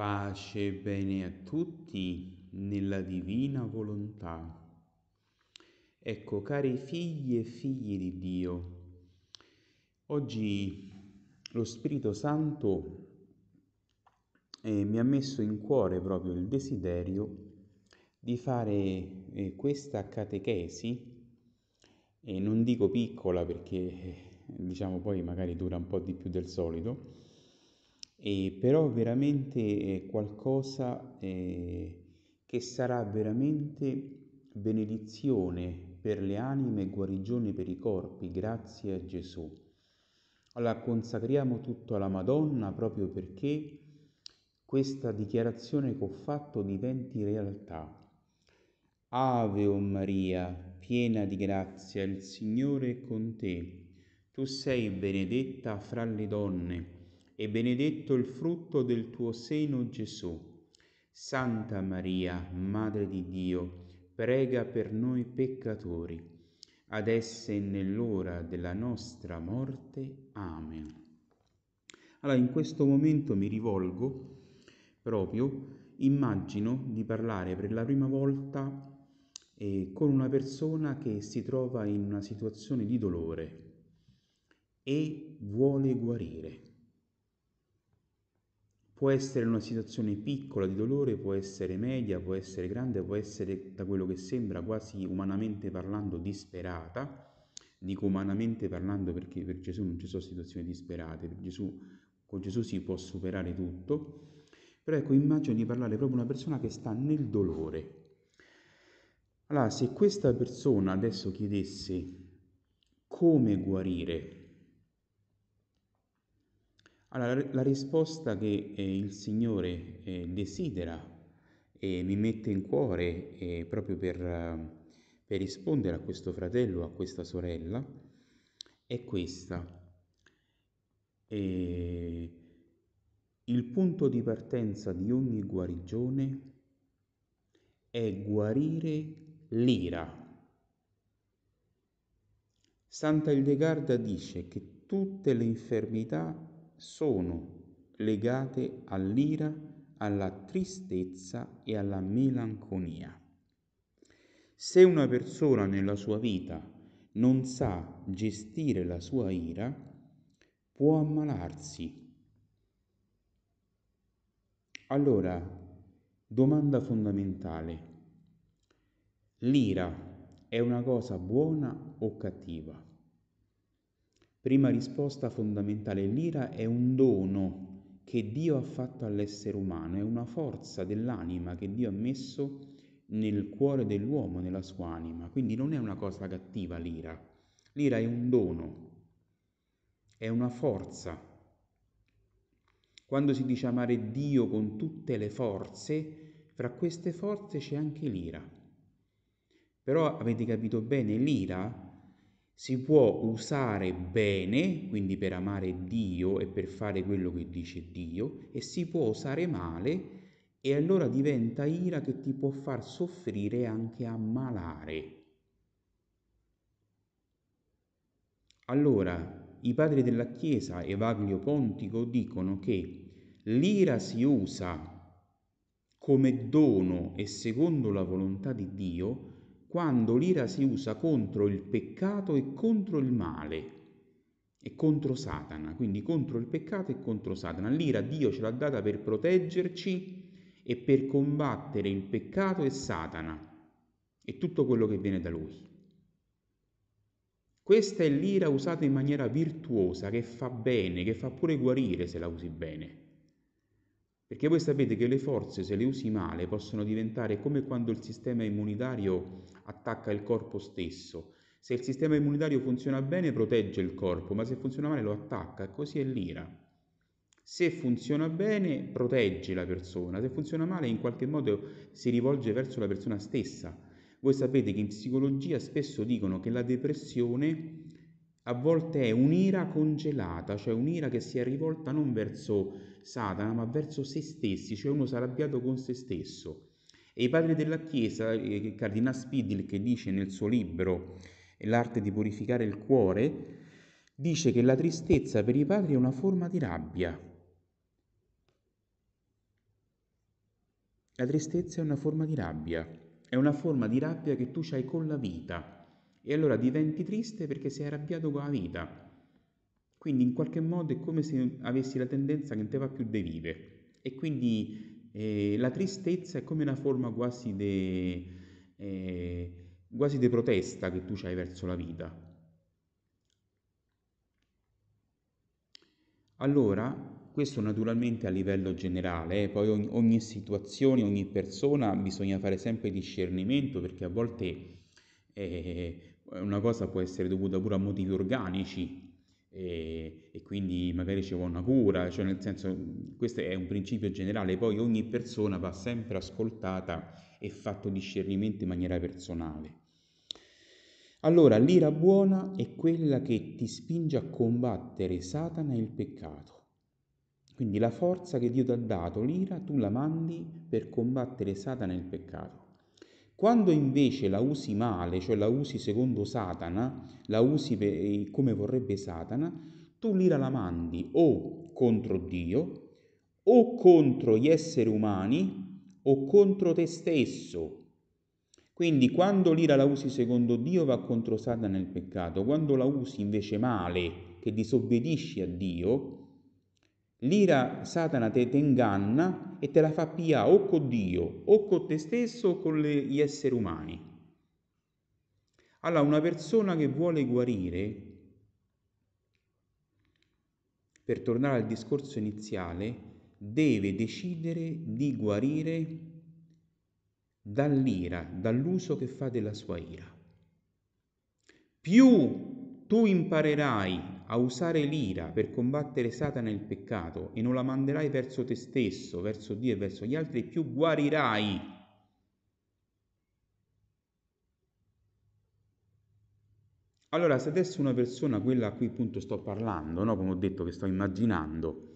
Pace e bene a tutti nella divina volontà. Ecco, cari figli e figlie di Dio, oggi lo Spirito Santo mi ha messo in cuore proprio il desiderio di fare questa catechesi, e non dico piccola perché diciamo poi magari dura un po' di più del solito, però veramente qualcosa che sarà veramente benedizione per le anime e guarigione per i corpi, grazie a Gesù. Allora consacriamo tutto alla Madonna proprio perché questa dichiarazione che ho fatto diventi realtà. Ave o Maria, piena di grazia, il Signore è con te. Tu sei benedetta fra le donne e benedetto il frutto del tuo seno, Gesù. Santa Maria, Madre di Dio, prega per noi peccatori, adesso e nell'ora della nostra morte. Amen. Allora, in questo momento mi rivolgo proprio, immagino di parlare per la prima volta con una persona che si trova in una situazione di dolore e vuole guarire. Può essere una situazione piccola di dolore, può essere media, può essere grande, può essere, da quello che sembra, quasi umanamente parlando, disperata. Dico umanamente parlando perché per Gesù non ci sono situazioni disperate, per Gesù, con Gesù si può superare tutto. Però ecco, immagino di parlare proprio a una persona che sta nel dolore. Allora, se questa persona adesso chiedesse come guarire, allora, la risposta che il Signore desidera e mi mette in cuore proprio per rispondere a questo fratello, a questa sorella, è questa. Il punto di partenza di ogni guarigione è guarire l'ira. Santa Hildegarda dice che tutte le infermità sono legate all'ira, alla tristezza e alla melanconia. Se una persona nella sua vita non sa gestire la sua ira, può ammalarsi. Allora, domanda fondamentale: l'ira è una cosa buona o cattiva? Prima risposta fondamentale: l'ira è un dono che Dio ha fatto all'essere umano, è una forza dell'anima che Dio ha messo nel cuore dell'uomo, nella sua anima. Quindi non è una cosa cattiva l'ira. L'ira è un dono, è una forza. Quando si dice amare Dio con tutte le forze, fra queste forze c'è anche l'ira. Però avete capito bene, l'ira si può usare bene, quindi per amare Dio e per fare quello che dice Dio, e si può usare male, e allora diventa ira che ti può far soffrire e anche ammalare. Allora, i padri della Chiesa, Evagrio Pontico, dicono che l'ira si usa come dono e secondo la volontà di Dio quando l'ira si usa contro il peccato e contro il male e contro Satana. Quindi contro il peccato e contro Satana. L'ira Dio ce l'ha data per proteggerci e per combattere il peccato e Satana e tutto quello che viene da lui. Questa è l'ira usata in maniera virtuosa, che fa bene, che fa pure guarire se la usi bene. Perché voi sapete che le forze, se le usi male, possono diventare come quando il sistema immunitario attacca il corpo stesso. Se il sistema immunitario funziona bene, protegge il corpo, ma se funziona male lo attacca, e così è l'ira. Se funziona bene, protegge la persona, se funziona male in qualche modo si rivolge verso la persona stessa. Voi sapete che in psicologia spesso dicono che la depressione a volte è un'ira congelata, cioè un'ira che si è rivolta non verso Satana ma verso se stessi, cioè uno si è arrabbiato con se stesso. E i padri della Chiesa, Cardinale Spidil, che dice nel suo libro L'arte di purificare il cuore, dice che la tristezza per i padri è una forma di rabbia. La tristezza è una forma di rabbia, è una forma di rabbia che tu c'hai con la vita, e allora diventi triste perché sei arrabbiato con la vita. Quindi in qualche modo è come se avessi la tendenza che non te va più de vive, e quindi la tristezza è come una forma quasi di protesta che tu c'hai verso la vita. Allora, questo naturalmente a livello generale, poi ogni situazione, ogni persona bisogna fare sempre discernimento, perché a volte una cosa può essere dovuta pure a motivi organici e quindi magari ci vuole una cura, cioè nel senso, questo è un principio generale, poi ogni persona va sempre ascoltata e fatto discernimento in maniera personale. Allora, l'ira buona è quella che ti spinge a combattere Satana e il peccato. Quindi la forza che Dio ti ha dato, l'ira, tu la mandi per combattere Satana e il peccato. Quando invece la usi male, cioè la usi secondo Satana, la usi come vorrebbe Satana, tu l'ira la mandi o contro Dio, o contro gli esseri umani, o contro te stesso. Quindi quando l'ira la usi secondo Dio va contro Satana e il peccato, quando la usi invece male, che disobbedisci a Dio, l'ira Satana te inganna e te la fa pia o con Dio, o con te stesso, o con gli esseri umani. Allora, una persona che vuole guarire, per tornare al discorso iniziale, deve decidere di guarire dall'ira, dall'uso che fa della sua ira. Più tu imparerai a usare l'ira per combattere Satana e il peccato e non la manderai verso te stesso, verso Dio e verso gli altri, più guarirai. Allora, se adesso una persona, quella a cui appunto sto parlando, no? Come ho detto, che sto immaginando,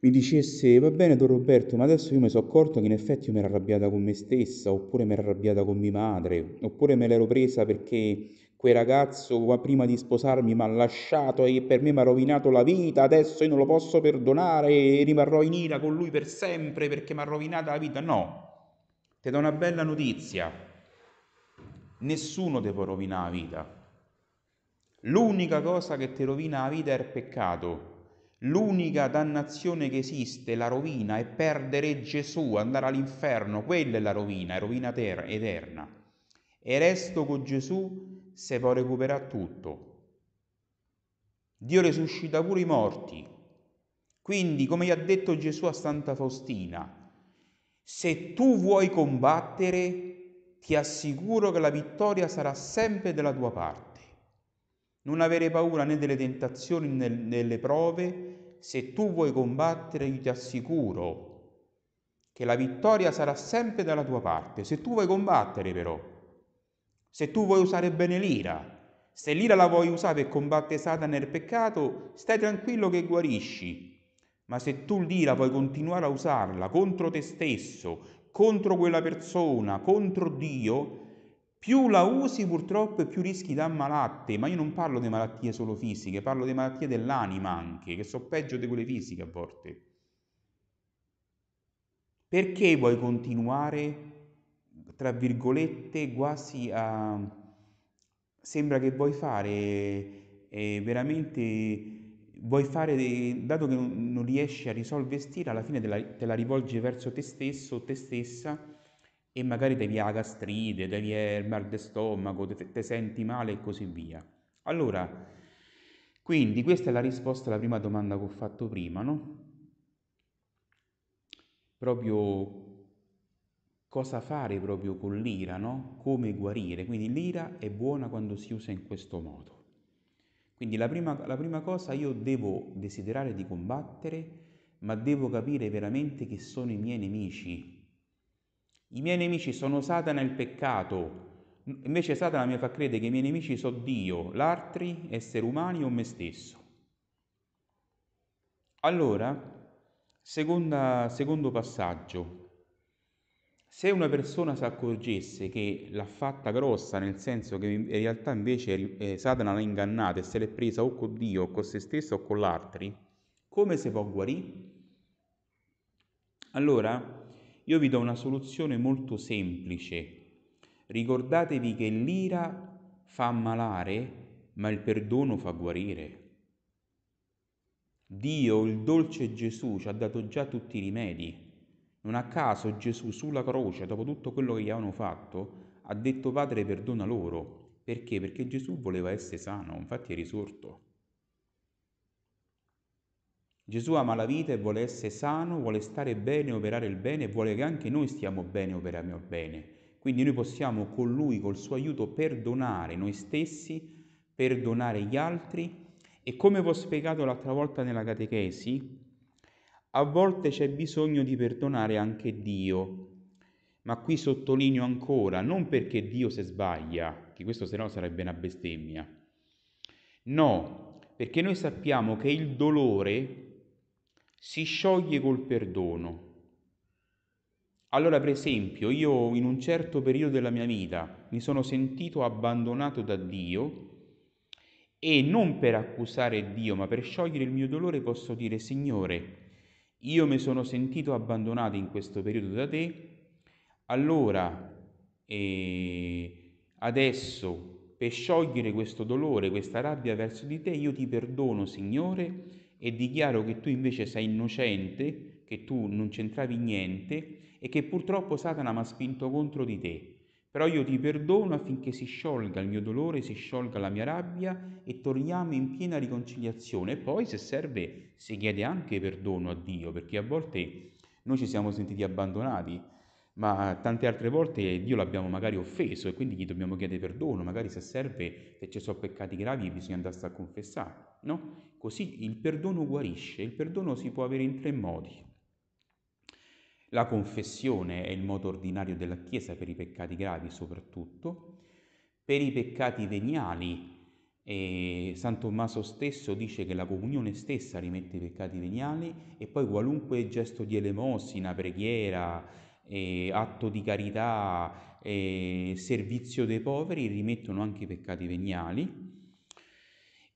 mi dicesse: va bene Don Roberto, ma adesso io mi sono accorto che in effetti io mi ero arrabbiata con me stessa, oppure mi ero arrabbiata con mia madre, oppure me l'ero presa perché quel ragazzo qua prima di sposarmi mi ha lasciato e per me mi ha rovinato la vita, adesso io non lo posso perdonare e rimarrò in ira con lui per sempre perché mi ha rovinata la vita. No, ti do una bella notizia: nessuno ti può rovinare la vita. L'unica cosa che ti rovina la vita è il peccato. L'unica dannazione che esiste, la rovina, è perdere Gesù, andare all'inferno. Quella è la rovina, è rovina eterna. E resto con Gesù se può recuperare tutto. Dio risuscita pure i morti. Quindi, come gli ha detto Gesù a Santa Faustina, se tu vuoi combattere, ti assicuro che la vittoria sarà sempre della tua parte. Non avere paura né delle tentazioni né delle prove. Se tu vuoi combattere, io ti assicuro che la vittoria sarà sempre dalla tua parte. Se tu vuoi combattere, però, se tu vuoi usare bene l'ira, se l'ira la vuoi usare per combattere Satana e il peccato, stai tranquillo che guarisci. Ma se tu l'ira vuoi continuare a usarla contro te stesso, contro quella persona, contro Dio, più la usi purtroppo e più rischi di ammalarti. Ma io non parlo di malattie solo fisiche, parlo di malattie dell'anima anche, che sono peggio di quelle fisiche a volte. Perché vuoi continuare, tra virgolette, quasi a... sembra che vuoi fare veramente... vuoi fare, dato che non riesci a risolvere stira, alla fine te la rivolgi verso te stesso o te stessa, e magari devi la gastrite, devi il mal di stomaco, ti senti male e così via. Allora, quindi questa è la risposta alla prima domanda che ho fatto prima, no? Proprio cosa fare proprio con l'ira, no? Come guarire. Quindi l'ira è buona quando si usa in questo modo. Quindi la prima cosa, io devo desiderare di combattere, ma devo capire veramente chi sono i miei nemici. I miei nemici sono Satana e il peccato. Invece Satana mi fa credere che i miei nemici sono Dio, l'altri, esseri umani o me stesso. Allora, secondo passaggio. Se una persona si accorgesse che l'ha fatta grossa, nel senso che in realtà invece Satana l'ha ingannata e se l'è presa o con Dio, o con se stesso, o con l'altri, come si può guarire? Allora, Io vi do una soluzione molto semplice. Ricordatevi che l'ira fa ammalare, ma il perdono fa guarire. Dio, il dolce Gesù, ci ha dato già tutti i rimedi. Non a caso Gesù sulla croce, dopo tutto quello che gli avevano fatto, ha detto: Padre, perdona loro. Perché? Perché Gesù voleva essere sano, infatti è risorto. Gesù ama la vita e vuole essere sano, vuole stare bene, operare il bene, e vuole che anche noi stiamo bene, operiamo il bene. Quindi noi possiamo con Lui, col Suo aiuto, perdonare noi stessi, perdonare gli altri. E come vi ho spiegato l'altra volta nella catechesi, a volte c'è bisogno di perdonare anche Dio. Ma qui sottolineo ancora, non perché Dio se sbaglia, che questo se no sarebbe una bestemmia. No, perché noi sappiamo che il dolore si scioglie col perdono. Allora, per esempio, io in un certo periodo della mia vita mi sono sentito abbandonato da Dio e non per accusare Dio, ma per sciogliere il mio dolore posso dire: Signore, io mi sono sentito abbandonato in questo periodo da Te, allora adesso per sciogliere questo dolore, questa rabbia verso di Te, io Ti perdono, Signore, e dichiaro che Tu invece sei innocente, che Tu non c'entravi niente e che purtroppo Satana mi ha spinto contro di Te. Però io Ti perdono affinché si sciolga il mio dolore, si sciolga la mia rabbia e torniamo in piena riconciliazione. E poi, se serve, si chiede anche perdono a Dio, perché a volte noi ci siamo sentiti abbandonati, ma tante altre volte Dio l'abbiamo magari offeso e quindi gli dobbiamo chiedere perdono. Magari, se serve, se ci sono peccati gravi, bisogna andarsi a confessare, no? Così il perdono guarisce. Il perdono si può avere in tre modi. La confessione è il modo ordinario della Chiesa per i peccati gravi soprattutto. Per i peccati veniali, San Tommaso stesso dice che la comunione stessa rimette i peccati veniali, e poi qualunque gesto di elemosina, preghiera, atto di carità, servizio dei poveri rimettono anche i peccati veniali.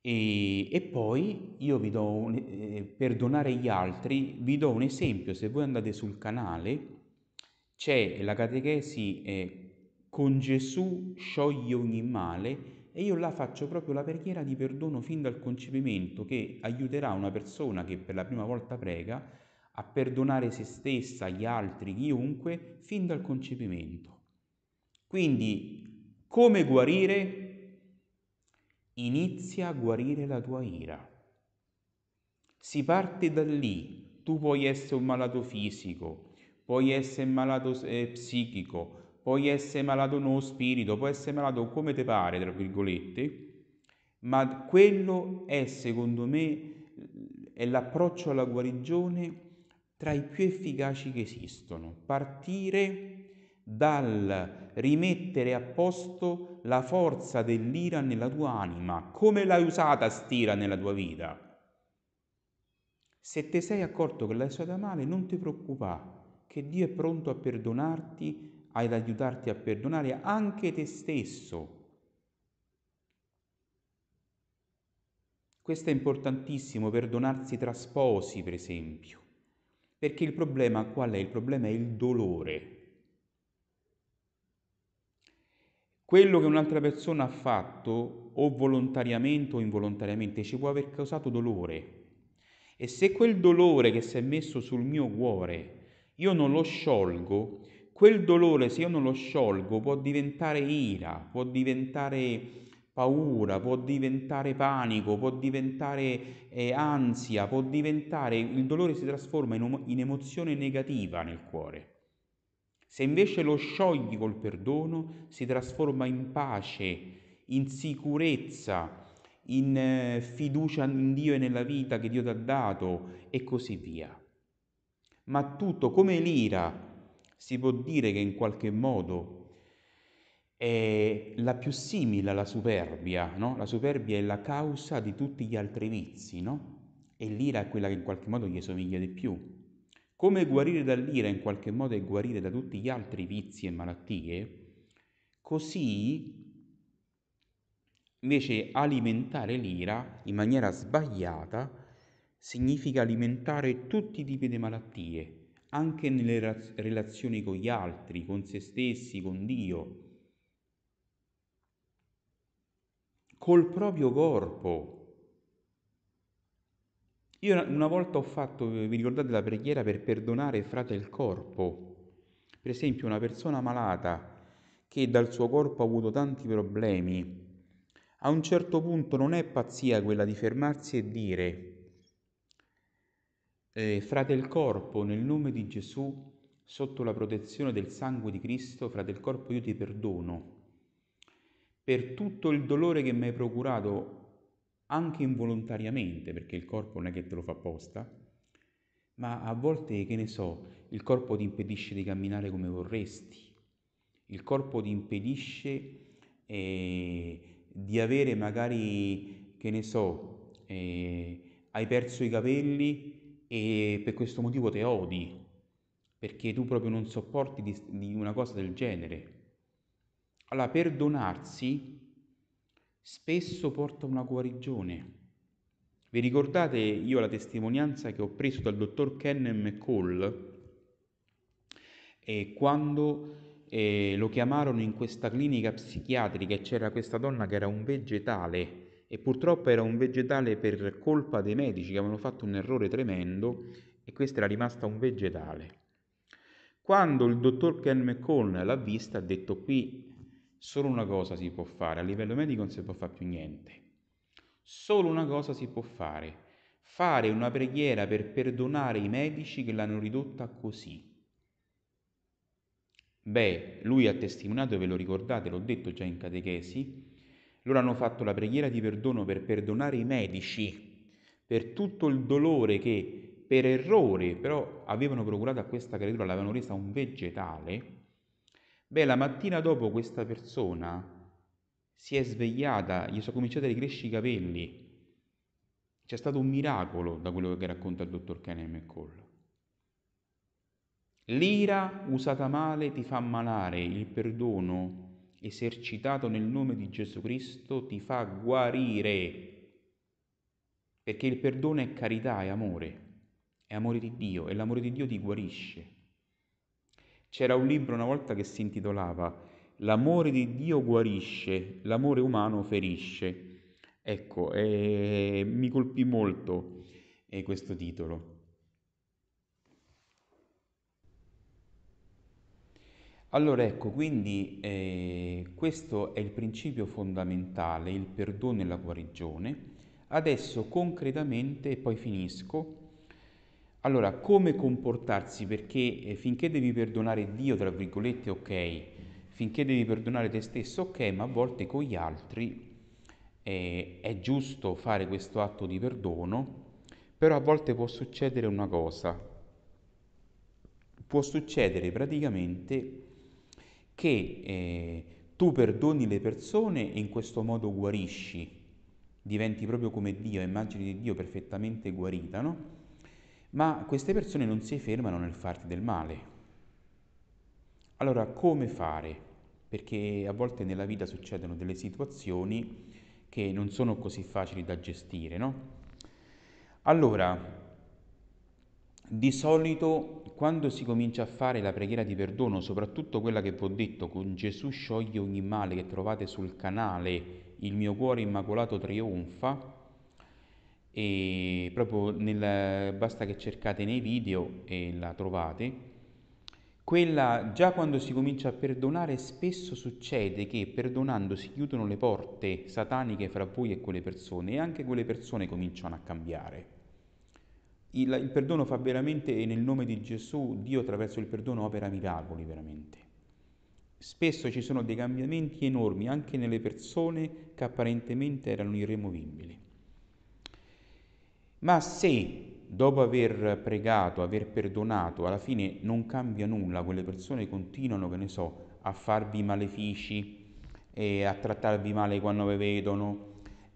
E poi io vi do perdonare gli altri, vi do un esempio. Se voi andate sul canale c'è la catechesi con Gesù scioglie ogni male, e io là faccio proprio la preghiera di perdono fin dal concepimento, che aiuterà una persona che per la prima volta prega a perdonare se stessa, gli altri, chiunque, fin dal concepimento. Quindi, come guarire? Inizia a guarire la tua ira. Si parte da lì. Tu puoi essere un malato fisico, puoi essere malato psichico, puoi essere malato nello spirito, puoi essere malato come te pare, tra virgolette, ma quello è, secondo me, è l'approccio alla guarigione tra i più efficaci che esistono. Partire dal rimettere a posto la forza dell'ira nella tua anima. Come l'hai usata st'ira nella tua vita? Se ti sei accorto che l'hai usata male, non ti preoccupare, che Dio è pronto a perdonarti, ad aiutarti a perdonare anche te stesso. Questo è importantissimo, perdonarsi tra sposi, per esempio. Perché il problema qual è? Il problema è il dolore. Quello che un'altra persona ha fatto, o volontariamente o involontariamente, ci può aver causato dolore. E se quel dolore che si è messo sul mio cuore io non lo sciolgo, quel dolore, se io non lo sciolgo, può diventare ira, può diventare paura, può diventare panico, può diventare ansia, può diventare... Il dolore si trasforma in emozione negativa nel cuore. Se invece lo sciogli col perdono, si trasforma in pace, in sicurezza, in fiducia in Dio e nella vita che Dio ti ha dato, e così via. Ma tutto, come l'ira, si può dire che in qualche modo è la più simile alla superbia, no? La superbia è la causa di tutti gli altri vizi, no? E l'ira è quella che in qualche modo gli somiglia di più. Come guarire dall'ira in qualche modo è guarire da tutti gli altri vizi e malattie, così invece alimentare l'ira in maniera sbagliata significa alimentare tutti i tipi di malattie, anche nelle relazioni con gli altri, con se stessi, con Dio, col proprio corpo. Io una volta ho fatto, vi ricordate, la preghiera per perdonare frate il corpo? Per esempio una persona malata che dal suo corpo ha avuto tanti problemi, a un certo punto non è pazzia quella di fermarsi e dire frate il corpo, nel nome di Gesù, sotto la protezione del sangue di Cristo, frate il corpo, io ti perdono per tutto il dolore che mi hai procurato, anche involontariamente, perché il corpo non è che te lo fa apposta, ma a volte, che ne so, il corpo ti impedisce di camminare come vorresti, il corpo ti impedisce di avere magari, che ne so, hai perso i capelli e per questo motivo te odi, perché tu proprio non sopporti di una cosa del genere. Allora, perdonarsi spesso porta una guarigione. Vi ricordate io la testimonianza che ho preso dal dottor Ken McCall quando lo chiamarono in questa clinica psichiatrica e c'era questa donna che era un vegetale, e purtroppo era un vegetale per colpa dei medici che avevano fatto un errore tremendo, e questa era rimasta un vegetale. Quando il dottor Ken McCall l'ha vista ha detto: qui solo una cosa si può fare, a livello medico non si può fare più niente, solo una cosa si può fare, fare una preghiera per perdonare i medici che l'hanno ridotta così. Beh, lui ha testimoniato, ve lo ricordate, l'ho detto già in catechesi, loro hanno fatto la preghiera di perdono per perdonare i medici per tutto il dolore che per errore però avevano procurato a questa creatura, l'avevano resa un vegetale. Beh, la mattina dopo questa persona si è svegliata, gli sono cominciati a ricrescere i capelli. C'è stato un miracolo da quello che racconta il dottor Ken McCall. L'ira usata male ti fa ammalare, il perdono esercitato nel nome di Gesù Cristo ti fa guarire, perché il perdono è carità, è amore di Dio, e l'amore di Dio ti guarisce. C'era un libro una volta che si intitolava L'amore di Dio guarisce, l'amore umano ferisce. Ecco, mi colpì molto questo titolo. Allora ecco, quindi questo è il principio fondamentale, il perdono e la guarigione. Adesso concretamente, e poi finisco, allora, come comportarsi? Perché finché devi perdonare Dio, tra virgolette, ok, finché devi perdonare te stesso, ok, ma a volte con gli altri è giusto fare questo atto di perdono, però a volte può succedere una cosa. Può succedere praticamente che tu perdoni le persone e in questo modo guarisci, diventi proprio come Dio, immagine di Dio perfettamente guarita, no? Ma queste persone non si fermano nel farti del male. Allora, come fare? Perché a volte nella vita succedono delle situazioni che non sono così facili da gestire, no? Allora, di solito quando si comincia a fare la preghiera di perdono, soprattutto quella che vi ho detto, con Gesù sciogli ogni male, che trovate sul canale Il mio cuore immacolato trionfa, e proprio basta che cercate nei video e la trovate, quella già quando si comincia a perdonare spesso succede che perdonando si chiudono le porte sataniche fra voi e quelle persone, e anche quelle persone cominciano a cambiare. Il perdono fa veramente, nel nome di Gesù, Dio attraverso il perdono opera miracoli veramente. Spesso ci sono dei cambiamenti enormi anche nelle persone che apparentemente erano irremovibili. Ma se dopo aver pregato, aver perdonato, alla fine non cambia nulla, quelle persone continuano, che ne so, a farvi malefici, e a trattarvi male quando vi vedono,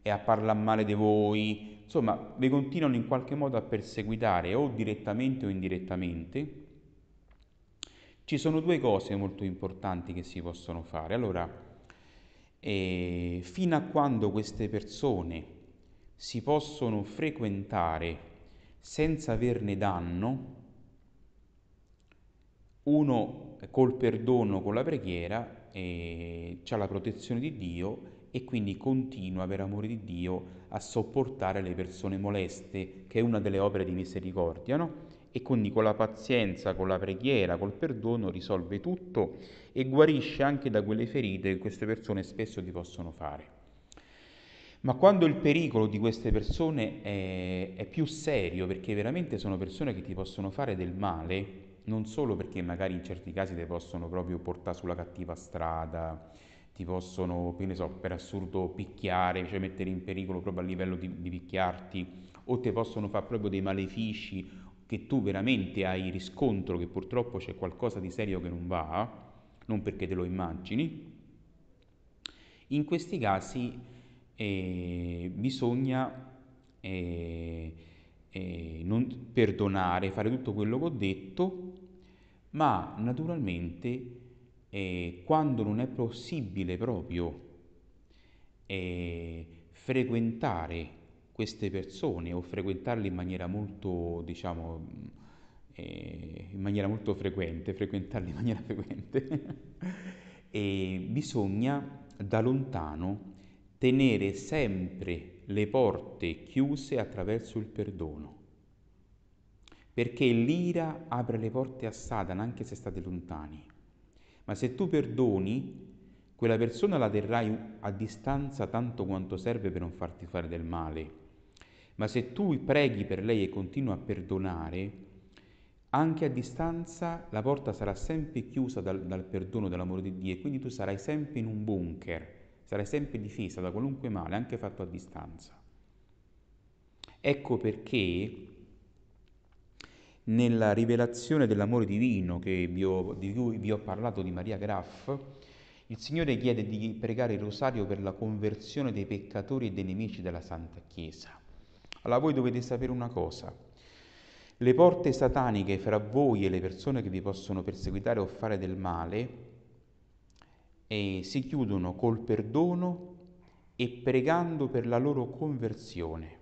e a parlare male di voi, insomma, vi continuano in qualche modo a perseguitare, o direttamente o indirettamente, ci sono due cose molto importanti che si possono fare. Allora, fino a quando queste persone si possono frequentare senza averne danno, uno col perdono, con la preghiera, c'ha la protezione di Dio e quindi continua, per amore di Dio, a sopportare le persone moleste, che è una delle opere di misericordia, no? E quindi con la pazienza, con la preghiera, col perdono risolve tutto e guarisce anche da quelle ferite che queste persone spesso ti possono fare. Ma quando il pericolo di queste persone è più serio, perché veramente sono persone che ti possono fare del male, non solo perché magari in certi casi ti possono proprio portare sulla cattiva strada, ti possono, che ne so, per assurdo picchiare, cioè mettere in pericolo proprio a livello di picchiarti, o ti possono fare proprio dei malefici che tu veramente hai riscontro che purtroppo c'è qualcosa di serio che non va, non perché te lo immagini. In questi casi bisogna non perdonare, fare tutto quello che ho detto, ma naturalmente quando non è possibile proprio frequentare queste persone o frequentarle in maniera molto, diciamo, in maniera molto frequente, frequentarle in maniera frequente, bisogna da lontano tenere sempre le porte chiuse attraverso il perdono, perché l'ira apre le porte a Satana anche se state lontani. Ma se tu perdoni, quella persona la terrai a distanza tanto quanto serve per non farti fare del male. Ma se tu preghi per lei e continui a perdonare, anche a distanza la porta sarà sempre chiusa dal perdono dell'amore di Dio e quindi tu sarai sempre in un bunker, sarai sempre difesa da qualunque male, anche fatto a distanza. Ecco perché nella rivelazione dell'amore divino che di cui vi ho parlato di Maria Graff, il Signore chiede di pregare il rosario per la conversione dei peccatori e dei nemici della Santa Chiesa. Allora voi dovete sapere una cosa: le porte sataniche fra voi e le persone che vi possono perseguitare o fare del male si chiudono col perdono e pregando per la loro conversione.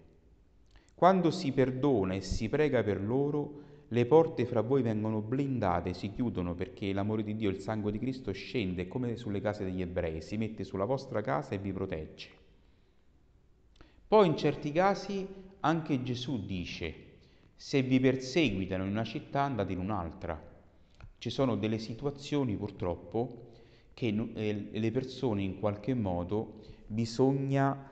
Quando si perdona e si prega per loro, le porte fra voi vengono blindate, si chiudono, perché l'amore di Dio, il sangue di Cristo scende come sulle case degli ebrei, si mette sulla vostra casa e vi protegge. Poi in certi casi anche Gesù dice: se vi perseguitano in una città andate in un'altra. Ci sono delle situazioni purtroppo che le persone in qualche modo bisogna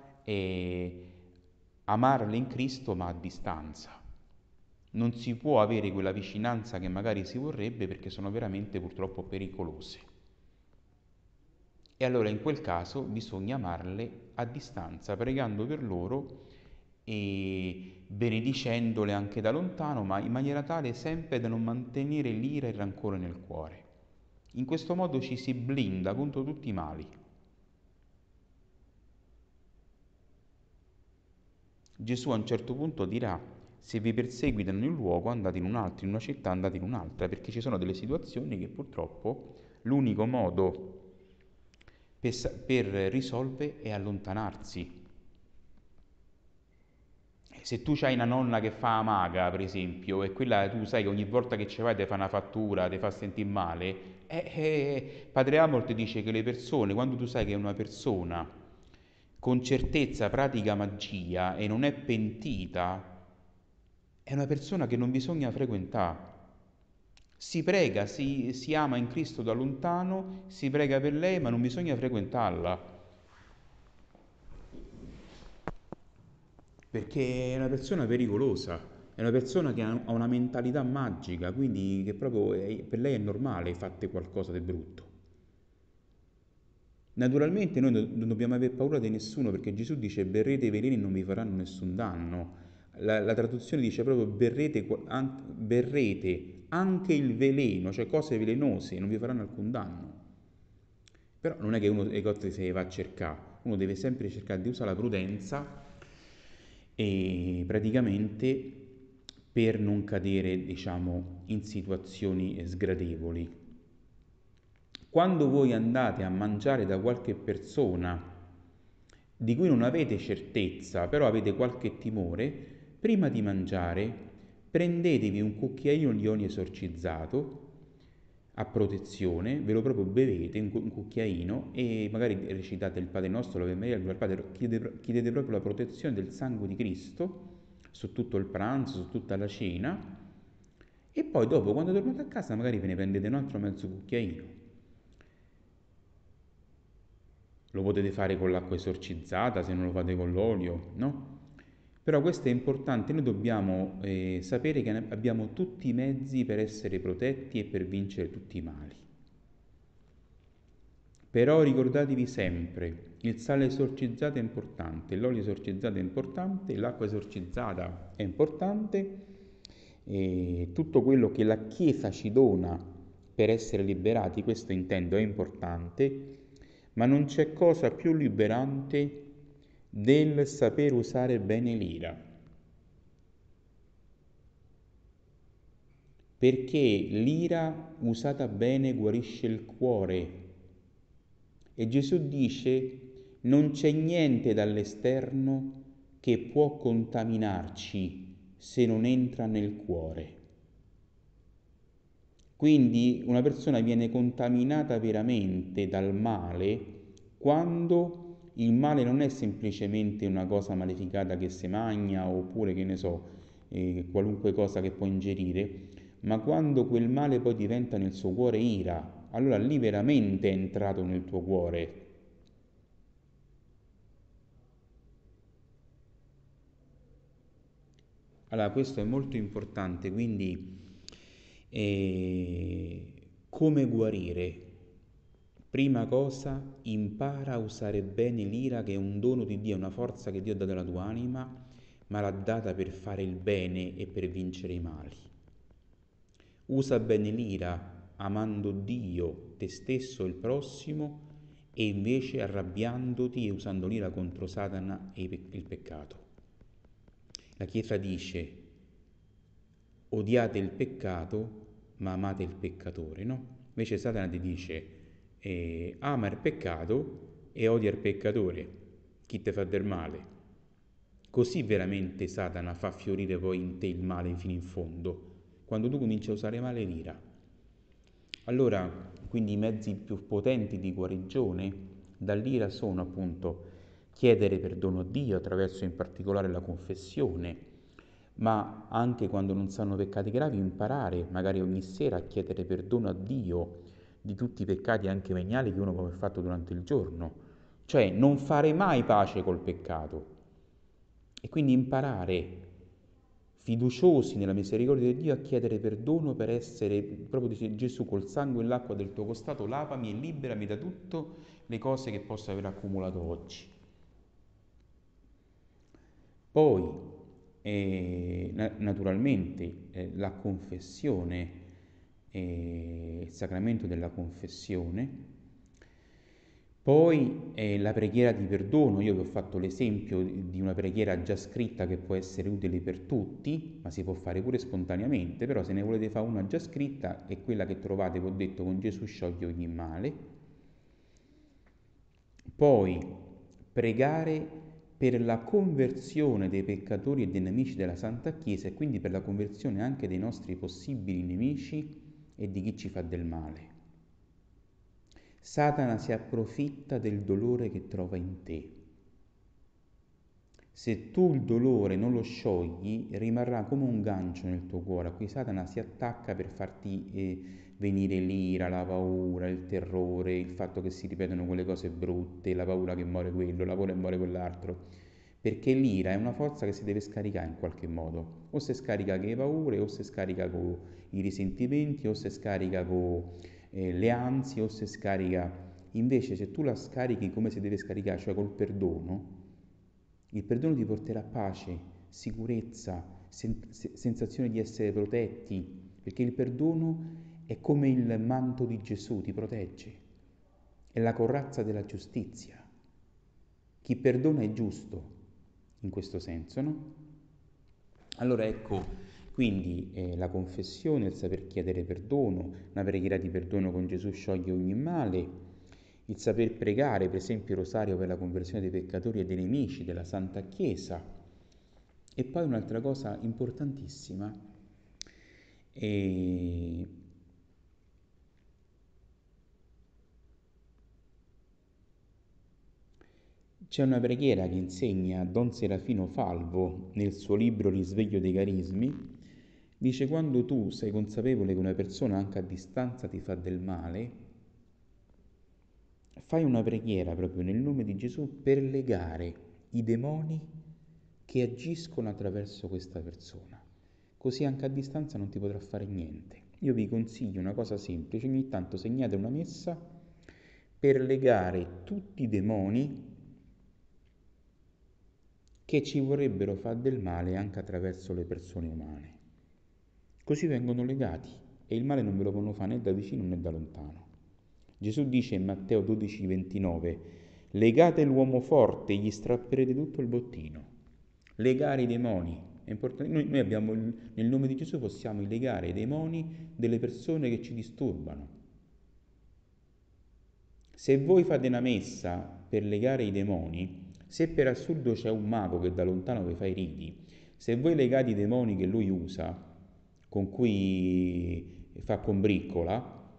amarle in Cristo ma a distanza. Non si può avere quella vicinanza che magari si vorrebbe, perché sono veramente purtroppo pericolose. E allora in quel caso bisogna amarle a distanza, pregando per loro e benedicendole anche da lontano, ma in maniera tale sempre da non mantenere l'ira e il rancore nel cuore. In questo modo ci si blinda contro tutti i mali. Gesù a un certo punto dirà: se vi perseguitano in un luogo andate in un altro, in una città andate in un'altra, perché ci sono delle situazioni che purtroppo l'unico modo per risolvere è allontanarsi. Se tu hai una nonna che fa la maga, per esempio, e quella tu sai che ogni volta che ci vai ti fa una fattura, ti fa sentire male, Padre Amorth dice che le persone, quando tu sai che è una persona con certezza pratica magia e non è pentita, è una persona che non bisogna frequentare. Si prega, si ama in Cristo da lontano, si prega per lei, ma non bisogna frequentarla, perché è una persona pericolosa, è una persona che ha una mentalità magica, quindi che proprio per lei è normale fate qualcosa di brutto. Naturalmente noi non dobbiamo aver paura di nessuno, perché Gesù dice: berrete i veleni e non vi faranno nessun danno. La traduzione dice proprio: berrete anche il veleno, cioè cose velenose, non vi faranno alcun danno. Però non è che uno le cose se le va a cercare, uno deve sempre cercare di usare la prudenza e praticamente per non cadere, diciamo, in situazioni sgradevoli. Quando voi andate a mangiare da qualche persona di cui non avete certezza, però avete qualche timore, prima di mangiare prendetevi un cucchiaino di olio esorcizzato a protezione, ve lo proprio bevete in un cucchiaino e magari recitate il Padre Nostro, l'Ave Maria, il Padre, chiedete proprio la protezione del sangue di Cristo su tutto il pranzo, su tutta la cena, e poi dopo, quando tornate a casa, magari ve ne prendete un altro mezzo cucchiaino. Lo potete fare con l'acqua esorcizzata, se non lo fate con l'olio, no? Però questo è importante, noi dobbiamo sapere che abbiamo tutti i mezzi per essere protetti e per vincere tutti i mali. Però ricordatevi sempre, il sale esorcizzato è importante, l'olio esorcizzato è importante, l'acqua esorcizzata è importante, e tutto quello che la Chiesa ci dona per essere liberati, questo intendo, è importante, ma non c'è cosa più liberante del saper usare bene l'ira, perché l'ira usata bene guarisce il cuore, e Gesù dice: non c'è niente dall'esterno che può contaminarci se non entra nel cuore. Quindi una persona viene contaminata veramente dal male quando il male non è semplicemente una cosa maleficata che si mangia, oppure, che ne so, qualunque cosa che può ingerire, ma quando quel male poi diventa nel suo cuore ira, allora lì veramente è entrato nel tuo cuore. Allora, questo è molto importante, quindi come guarire? Prima cosa, impara a usare bene l'ira, che è un dono di Dio, una forza che Dio ha dato alla tua anima, ma l'ha data per fare il bene e per vincere i mali. Usa bene l'ira, amando Dio, te stesso e il prossimo, e invece arrabbiandoti e usando l'ira contro Satana e il peccato. La Chiesa dice: odiate il peccato, ma amate il peccatore, no? Invece Satana ti dice: e ama il peccato e odia il peccatore, chi te fa del male. Così veramente Satana fa fiorire poi in te il male fino in fondo, quando tu cominci a usare male l'ira. Allora, quindi i mezzi più potenti di guarigione dall'ira sono appunto chiedere perdono a Dio attraverso in particolare la confessione, ma anche quando non sanno peccati gravi imparare magari ogni sera a chiedere perdono a Dio di tutti i peccati anche veniali che uno può aver fatto durante il giorno, cioè non fare mai pace col peccato, e quindi imparare, fiduciosi nella misericordia di Dio, a chiedere perdono per essere, proprio dice Gesù, col sangue e l'acqua del tuo costato lavami e liberami da tutte le cose che posso aver accumulato oggi. Poi naturalmente la confessione, il sacramento della confessione, poi la preghiera di perdono. Io vi ho fatto l'esempio di una preghiera già scritta che può essere utile per tutti, ma si può fare pure spontaneamente, però se ne volete fare una già scritta è quella che trovate, vi ho detto, con Gesù scioglie ogni male. Poi pregare per la conversione dei peccatori e dei nemici della Santa Chiesa, e quindi per la conversione anche dei nostri possibili nemici e di chi ci fa del male. Satana si approfitta del dolore che trova in te. Se tu il dolore non lo sciogli, rimarrà come un gancio nel tuo cuore, a cui Satana si attacca per farti venire l'ira, la paura, il terrore, il fatto che si ripetono quelle cose brutte, la paura che muore quello, la paura che muore quell'altro, perché l'ira è una forza che si deve scaricare in qualche modo, o si scarica con le paure, o si scarica con i risentimenti, o si scarica con le ansie, o si scarica. Invece se tu la scarichi come si deve scaricare, cioè col perdono, il perdono ti porterà pace, sicurezza, sensazione di essere protetti, perché il perdono è come il manto di Gesù, ti protegge, è la corazza della giustizia. Chi perdona è giusto, in questo senso, no? Allora ecco, quindi la confessione, il saper chiedere perdono, una preghiera di perdono con Gesù scioglie ogni male, il saper pregare, per esempio il rosario per la conversione dei peccatori e dei nemici della Santa Chiesa. E poi un'altra cosa importantissima, C'è una preghiera che insegna Don Serafino Falvo nel suo libro Risveglio dei Carismi. Dice: quando tu sei consapevole che una persona anche a distanza ti fa del male, fai una preghiera proprio nel nome di Gesù per legare i demoni che agiscono attraverso questa persona. Così anche a distanza non ti potrà fare niente. Io vi consiglio una cosa semplice: ogni tanto segnate una messa per legare tutti i demoni che ci vorrebbero fare del male anche attraverso le persone umane. Così vengono legati e il male non ve lo possono fare né da vicino né da lontano. Gesù dice in Matteo 12,29: legate l'uomo forte, gli strapperete tutto il bottino. Legare i demoni è importante. Noi abbiamo, nel nome di Gesù possiamo legare i demoni delle persone che ci disturbano. Se voi fate una messa per legare i demoni, se per assurdo c'è un mago che da lontano vi fa i riti, se voi legate i demoni che lui usa, con cui fa combriccola,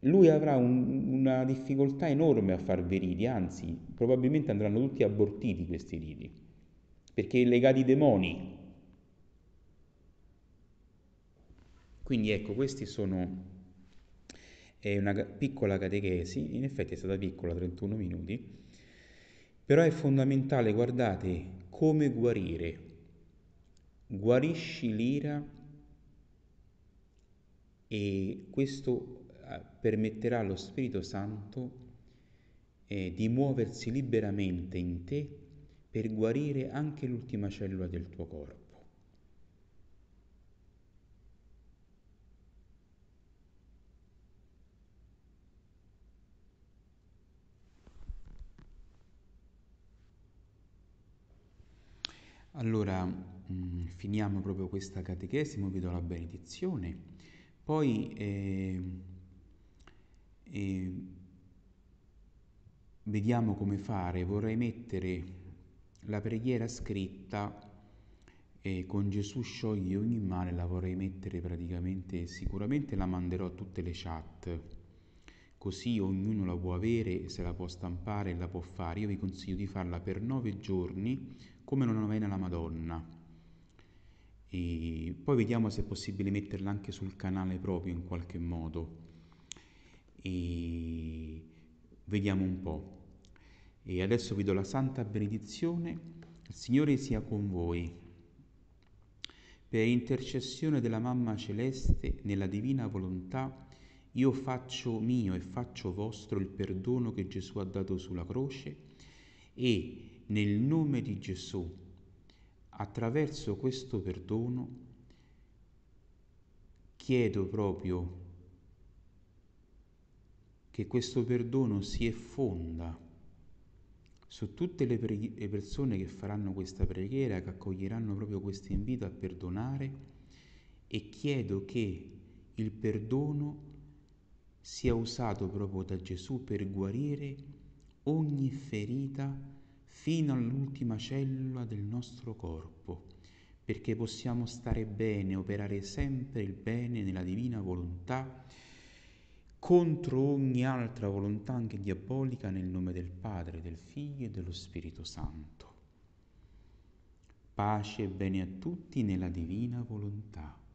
lui avrà una difficoltà enorme a farvi riti, anzi, probabilmente andranno tutti abortiti questi riti, perché legati ai demoni. Quindi ecco, questi sono... È una piccola catechesi, in effetti è stata piccola, 31 minuti, però è fondamentale, guardate, come guarire. Guarisci l'ira e questo permetterà allo Spirito Santo di muoversi liberamente in te per guarire anche l'ultima cellula del tuo corpo. Allora, finiamo proprio questa catechesi, vi do la benedizione. Poi vediamo come fare. Vorrei mettere la preghiera scritta con Gesù sciogli ogni male, la vorrei mettere praticamente, sicuramente la manderò a tutte le chat, così ognuno la può avere, se la può stampare e la può fare. Io vi consiglio di farla per 9 giorni, come una novena alla Madonna, e poi vediamo se è possibile metterla anche sul canale proprio in qualche modo, e vediamo un po'. E adesso vi do la santa benedizione. Il Signore sia con voi. Per intercessione della Mamma Celeste, nella divina volontà, io faccio mio e faccio vostro il perdono che Gesù ha dato sulla croce, e nel nome di Gesù, attraverso questo perdono, chiedo proprio che questo perdono si effonda su tutte le persone che faranno questa preghiera, che accoglieranno proprio questo invito a perdonare, e chiedo che il perdono sia usato proprio da Gesù per guarire ogni ferita fino all'ultima cellula del nostro corpo, perché possiamo stare bene, operare sempre il bene nella divina volontà, contro ogni altra volontà, anche diabolica, nel nome del Padre, del Figlio e dello Spirito Santo. Pace e bene a tutti nella divina volontà.